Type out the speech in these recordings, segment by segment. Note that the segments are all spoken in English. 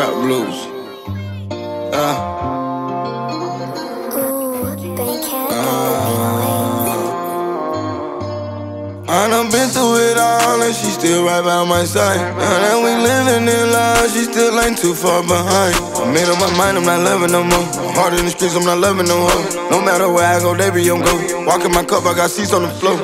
trap blues. I done been through it all and she still right by my side. Now that we living in lies, she still ain't too far behind. I made up my mind, I'm not loving no more. Hard in the streets, I'm not loving no hoes. No matter where I go, they be on go. Walking my cup, I got seats on the floor.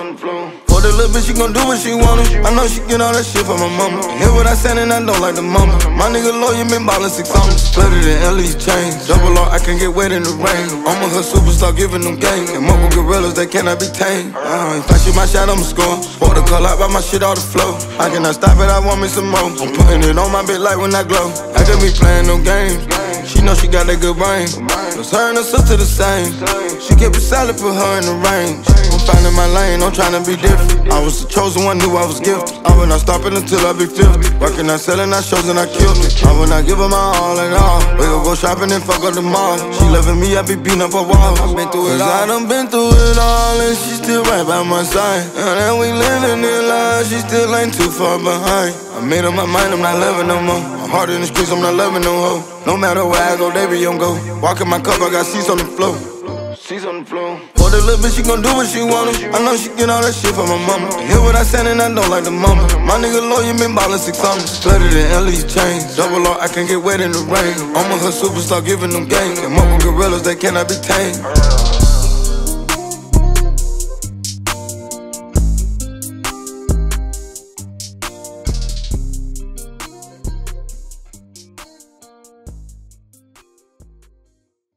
For the little bitch, she gon' do what she wanted. I know she get all that shit from my mama. And hear what I said and I don't like the mama. My nigga lawyer been ballin' 6 summers. Flooded in L.E.'s chains. Double R, I can get wet in the rain. I'm with her superstar giving them game. And more with gorillas, they cannot be tamed. If I shoot my shot, I'ma score. Bought the call out by my shit all the flow. I cannot stop it, I want me some more. I'm putting it on my bit like when I glow. I could be playing no games. She know she got that good brain. Cause her and her sister the same. She kept it solid, put her in the range. I'm finding my lane, I'm trying to be different. I was the chosen one, knew I was gifted. I would not stop it until I be 50. Working, I selling, I shows and I killed it. I would not give her my all at all. We gon' go shopping and fuck up the mall. She loving me, I be beating up her walls. Cause I done been through it all and she still right by my side. And we living in lies, she still ain't too far behind. I made up my mind, I'm not loving no more. I'm hard in the streets, I'm not loving no hoe. No matter where I go, they be on go. Walking my cup, I got seats on the floor. For the little bitch, she gon' do what she wanted. I know she get all that shit from my mama. And hear what I said and I don't like the mama. My nigga lawyer been ballin' 6 summers. Flooded in L.E.'s chains. Double R, I can get wet in the rain. I'm with her superstar giving them game. And more with gorillas, they cannot be tamed.